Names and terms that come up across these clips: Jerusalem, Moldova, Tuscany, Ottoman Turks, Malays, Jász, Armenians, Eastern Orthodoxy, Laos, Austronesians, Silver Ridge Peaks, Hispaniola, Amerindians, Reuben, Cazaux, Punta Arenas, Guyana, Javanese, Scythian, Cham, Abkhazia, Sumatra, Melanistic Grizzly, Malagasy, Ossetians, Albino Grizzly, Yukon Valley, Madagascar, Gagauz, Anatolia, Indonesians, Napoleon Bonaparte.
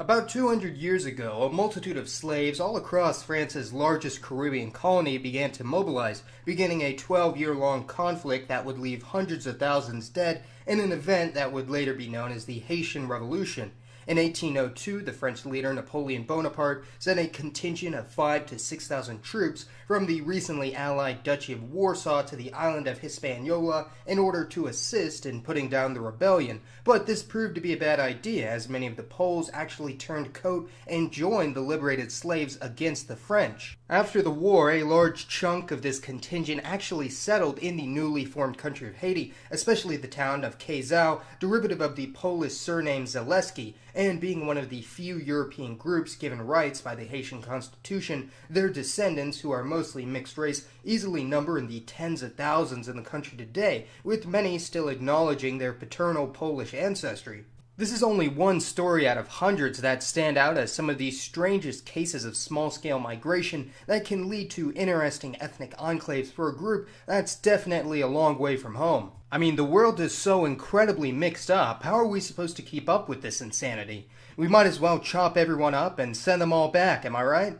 About 200 years ago, a multitude of slaves all across France's largest Caribbean colony began to mobilize, beginning a 12-year-long conflict that would leave hundreds of thousands dead in an event that would later be known as the Haitian Revolution. In 1802, the French leader Napoleon Bonaparte sent a contingent of 5,000 to 6,000 troops from the recently allied Duchy of Warsaw to the island of Hispaniola in order to assist in putting down the rebellion, but this proved to be a bad idea as many of the Poles actually turned coat and joined the liberated slaves against the French. After the war, a large chunk of this contingent actually settled in the newly formed country of Haiti, especially the town of Cazaux, derivative of the Polish surname Zaleski, and being one of the few European groups given rights by the Haitian constitution, their descendants, who are mostly mixed race, easily number in the tens of thousands in the country today, with many still acknowledging their paternal Polish ancestry. This is only one story out of hundreds that stand out as some of the strangest cases of small-scale migration that can lead to interesting ethnic enclaves for a group that's definitely a long way from home. I mean, the world is so incredibly mixed up, how are we supposed to keep up with this insanity? We might as well chop everyone up and send them all back, am I right?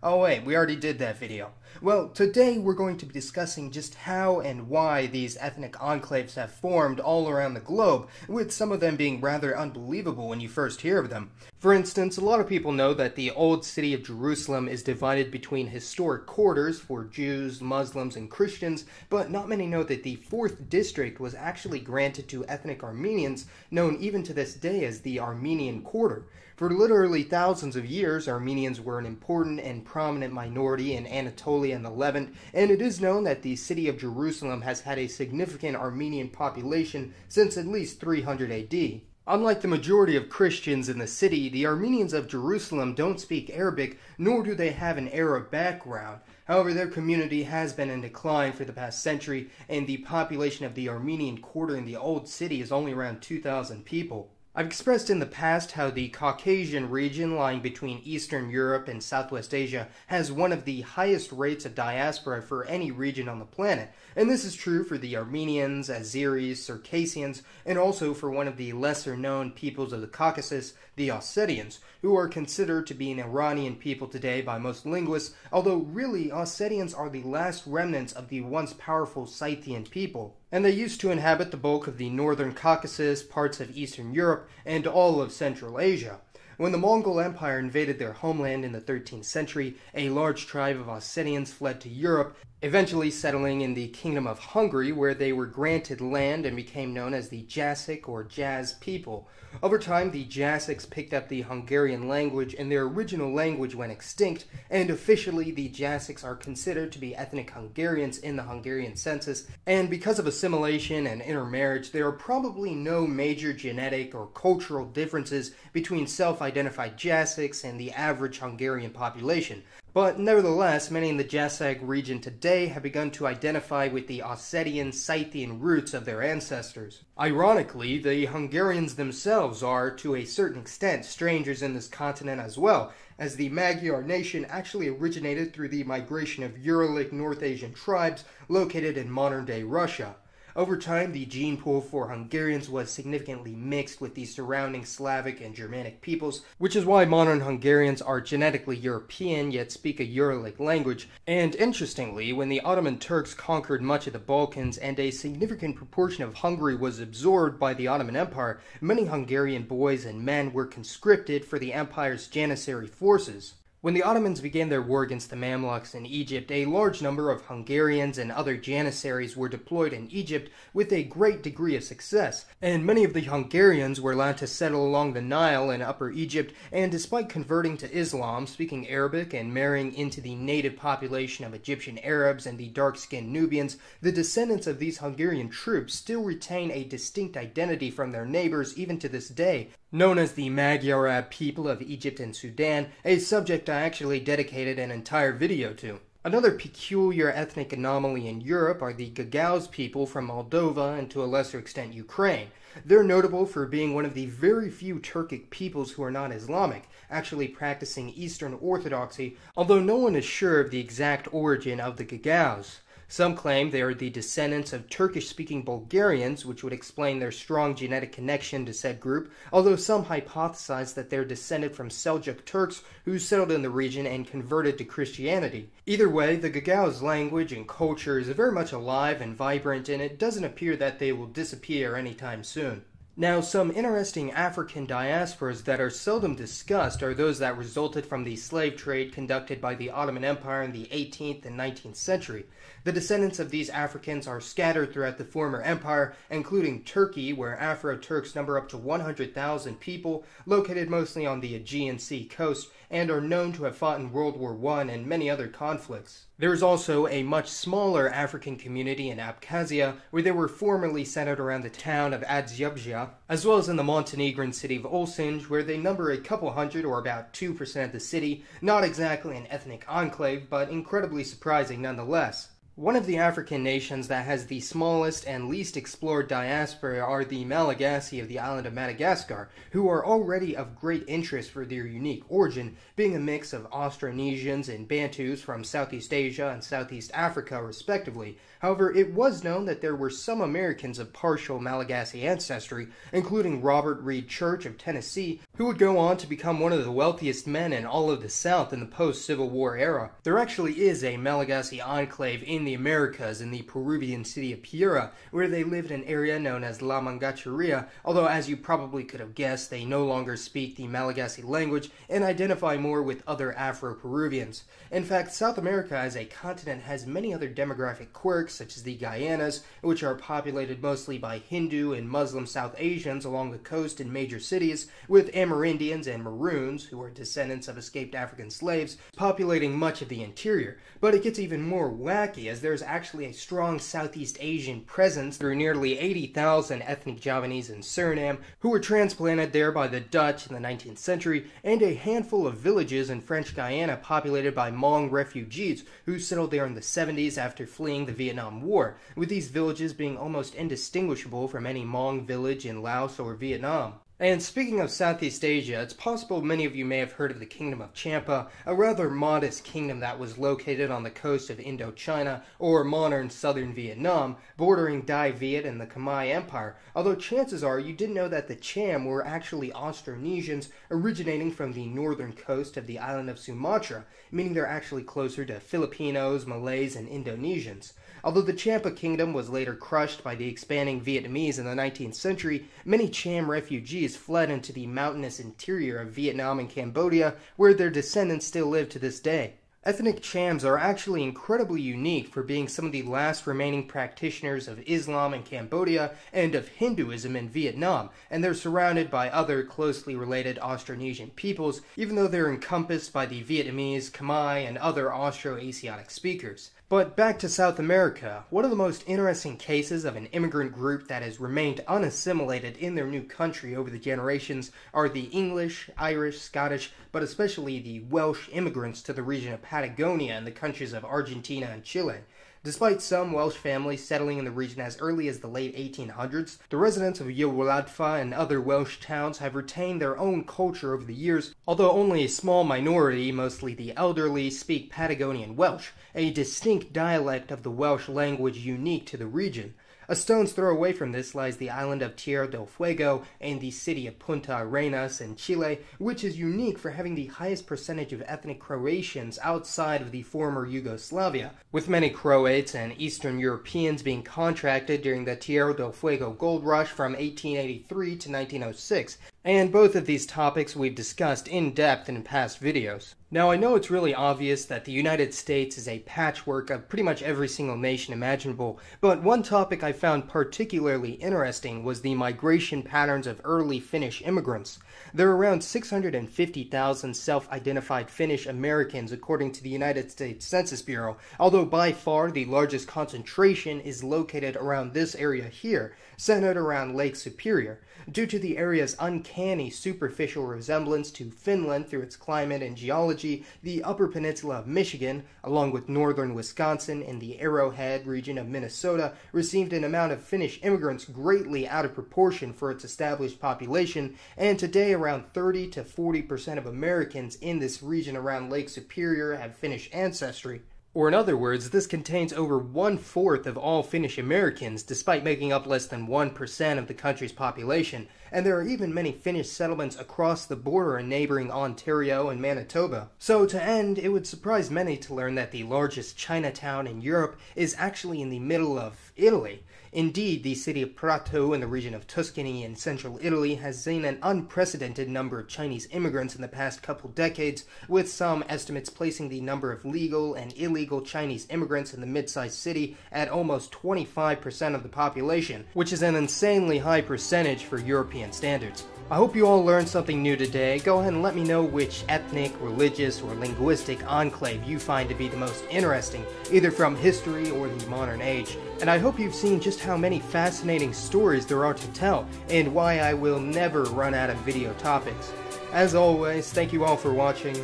Oh wait, we already did that video. Well, today we're going to be discussing just how and why these ethnic enclaves have formed all around the globe, with some of them being rather unbelievable when you first hear of them. For instance, a lot of people know that the old city of Jerusalem is divided between historic quarters for Jews, Muslims, and Christians, but not many know that the 4th district was actually granted to ethnic Armenians, known even to this day as the Armenian Quarter. For literally thousands of years, Armenians were an important and prominent minority in Anatolia and the Levant, and it is known that the city of Jerusalem has had a significant Armenian population since at least 300 AD. Unlike the majority of Christians in the city, the Armenians of Jerusalem don't speak Arabic, nor do they have an Arab background. However, their community has been in decline for the past century, and the population of the Armenian Quarter in the Old City is only around 2,000 people. I've expressed in the past how the Caucasian region lying between Eastern Europe and Southwest Asia has one of the highest rates of diaspora for any region on the planet, and this is true for the Armenians, Azeris, Circassians, and also for one of the lesser-known peoples of the Caucasus, the Ossetians, who are considered to be an Iranian people today by most linguists, although really Ossetians are the last remnants of the once powerful Scythian people. And they used to inhabit the bulk of the northern Caucasus, parts of Eastern Europe, and all of Central Asia. When the Mongol Empire invaded their homeland in the 13th century, a large tribe of Ossetians fled to Europe, eventually settling in the Kingdom of Hungary, where they were granted land and became known as the Jászok or Jász people. Over time, the Jászok picked up the Hungarian language, and their original language went extinct, and officially the Jászok are considered to be ethnic Hungarians in the Hungarian census, and because of assimilation and intermarriage, there are probably no major genetic or cultural differences between self-identified Jászok and the average Hungarian population. But nevertheless, many in the Jászok region today have begun to identify with the Ossetian, Scythian roots of their ancestors. Ironically, the Hungarians themselves are, to a certain extent, strangers in this continent as well, as the Magyar nation actually originated through the migration of Uralic North Asian tribes located in modern-day Russia. Over time, the gene pool for Hungarians was significantly mixed with the surrounding Slavic and Germanic peoples, which is why modern Hungarians are genetically European yet speak a Uralic language. And interestingly, when the Ottoman Turks conquered much of the Balkans and a significant proportion of Hungary was absorbed by the Ottoman Empire, many Hungarian boys and men were conscripted for the empire's Janissary forces. When the Ottomans began their war against the Mamluks in Egypt, a large number of Hungarians and other Janissaries were deployed in Egypt with a great degree of success, and many of the Hungarians were allowed to settle along the Nile in Upper Egypt, and despite converting to Islam, speaking Arabic, and marrying into the native population of Egyptian Arabs and the dark-skinned Nubians, the descendants of these Hungarian troops still retain a distinct identity from their neighbors even to this day, known as the Magyarab people of Egypt and Sudan, a subject I actually dedicated an entire video to. Another peculiar ethnic anomaly in Europe are the Gagauz people from Moldova and to a lesser extent Ukraine. They're notable for being one of the very few Turkic peoples who are not Islamic, actually practicing Eastern Orthodoxy, although no one is sure of the exact origin of the Gagauz. Some claim they are the descendants of Turkish-speaking Bulgarians, which would explain their strong genetic connection to said group, although some hypothesize that they're descended from Seljuk Turks who settled in the region and converted to Christianity. Either way, the Gagauz language and culture is very much alive and vibrant, and it doesn't appear that they will disappear anytime soon. Now, some interesting African diasporas that are seldom discussed are those that resulted from the slave trade conducted by the Ottoman Empire in the 18th and 19th century. The descendants of these Africans are scattered throughout the former empire, including Turkey, where Afro-Turks number up to 100,000 people, located mostly on the Aegean Sea coast, and are known to have fought in World War I and many other conflicts. There is also a much smaller African community in Abkhazia, where they were formerly centered around the town of Adzhebzhia, as well as in the Montenegrin city of Ulcinj, where they number a couple hundred or about 2% of the city, not exactly an ethnic enclave, but incredibly surprising nonetheless. One of the African nations that has the smallest and least explored diaspora are the Malagasy of the island of Madagascar, who are already of great interest for their unique origin, being a mix of Austronesians and Bantus from Southeast Asia and Southeast Africa, respectively. However, it was known that there were some Americans of partial Malagasy ancestry, including Robert Reed Church of Tennessee, who would go on to become one of the wealthiest men in all of the South in the post-Civil War era. There actually is a Malagasy enclave in the Americas, in the Peruvian city of Piura, where they lived in an area known as La Mangacharia, although as you probably could have guessed, they no longer speak the Malagasy language and identify more with other Afro-Peruvians. In fact, South America as a continent has many other demographic quirks, such as the Guyanas, which are populated mostly by Hindu and Muslim South Asians along the coast in major cities, with Amerindians and Maroons, who are descendants of escaped African slaves, populating much of the interior. But it gets even more wacky, as there's actually a strong Southeast Asian presence through nearly 80,000 ethnic Javanese in Suriname, who were transplanted there by the Dutch in the 19th century, and a handful of villages in French Guyana populated by Hmong refugees who settled there in the 70s after fleeing the Vietnam War, with these villages being almost indistinguishable from any Hmong village in Laos or Vietnam. And speaking of Southeast Asia, it's possible many of you may have heard of the Kingdom of Champa, a rather modest kingdom that was located on the coast of Indochina, or modern southern Vietnam, bordering Dai Viet and the Khmer Empire, although chances are you didn't know that the Cham were actually Austronesians originating from the northern coast of the island of Sumatra, meaning they're actually closer to Filipinos, Malays, and Indonesians. Although the Champa kingdom was later crushed by the expanding Vietnamese in the 19th century, many Cham refugees fled into the mountainous interior of Vietnam and Cambodia, where their descendants still live to this day. Ethnic Chams are actually incredibly unique for being some of the last remaining practitioners of Islam in Cambodia and of Hinduism in Vietnam, and they're surrounded by other closely related Austronesian peoples, even though they're encompassed by the Vietnamese, Khmer, and other Austroasiatic speakers. But back to South America, one of the most interesting cases of an immigrant group that has remained unassimilated in their new country over the generations are the English, Irish, Scottish, but especially the Welsh immigrants to the region of Patagonia and the countries of Argentina and Chile. Despite some Welsh families settling in the region as early as the late 1800s, the residents of Llanfairpwll and other Welsh towns have retained their own culture over the years, although only a small minority, mostly the elderly, speak Patagonian Welsh, a distinct dialect of the Welsh language unique to the region. A stone's throw away from this lies the island of Tierra del Fuego and the city of Punta Arenas in Chile, which is unique for having the highest percentage of ethnic Croatians outside of the former Yugoslavia, with many Croats and Eastern Europeans being contracted during the Tierra del Fuego gold rush from 1883 to 1906. And both of these topics we've discussed in depth in past videos. Now, I know it's really obvious that the United States is a patchwork of pretty much every single nation imaginable, but one topic I found particularly interesting was the migration patterns of early Finnish immigrants. There are around 650,000 self-identified Finnish Americans according to the United States Census Bureau, although by far the largest concentration is located around this area here, centered around Lake Superior, due to the area's uncanny superficial resemblance to Finland through its climate and geology. The Upper Peninsula of Michigan, along with northern Wisconsin and the Arrowhead region of Minnesota, received an amount of Finnish immigrants greatly out of proportion for its established population, and today around 30 to 40% of Americans in this region around Lake Superior have Finnish ancestry. Or in other words, this contains over 1/4 of all Finnish Americans, despite making up less than 1% of the country's population, and there are even many Finnish settlements across the border in neighboring Ontario and Manitoba. So to end, it would surprise many to learn that the largest Chinatown in Europe is actually in the middle of Italy. Indeed, the city of Prato in the region of Tuscany in central Italy has seen an unprecedented number of Chinese immigrants in the past couple decades, with some estimates placing the number of legal and illegal Chinese immigrants in the mid-sized city at almost 25% of the population, which is an insanely high percentage for European standards. I hope you all learned something new today. Go ahead and let me know which ethnic, religious, or linguistic enclave you find to be the most interesting, either from history or the modern age. And I hope you've seen just how many fascinating stories there are to tell, and why I will never run out of video topics. As always, thank you all for watching.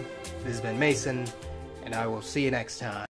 This has been Mason, and I will see you next time.